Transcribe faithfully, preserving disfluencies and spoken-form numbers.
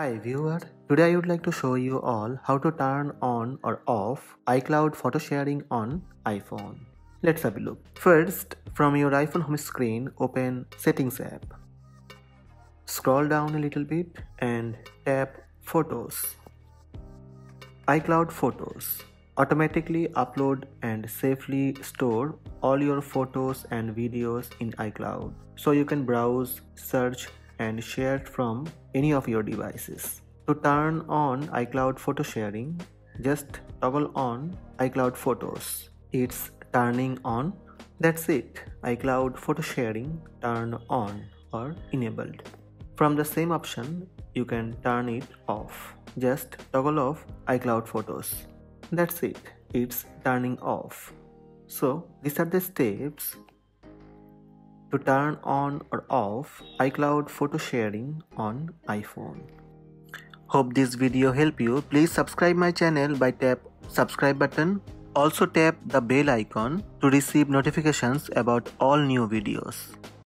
Hi viewer, today I would like to show you all how to turn on or off iCloud photo sharing on iPhone. Let's have a look. First, from your iPhone home screen, open Settings app. Scroll down a little bit and tap Photos. iCloud Photos automatically upload and safely store all your photos and videos in iCloud, so you can browse, search, and share it from any of your devices. To turn on iCloud photo sharing, just toggle on iCloud Photos. It's turning on. That's it. iCloud photo sharing turn on or enabled. From the same option, you can turn it off. Just toggle off iCloud Photos. That's it. It's turning off. So these are the steps to turn on or off iCloud photo sharing on iPhone. Hope this video helped you. Please subscribe my channel by tap subscribe button. Also tap the bell icon to receive notifications about all new videos.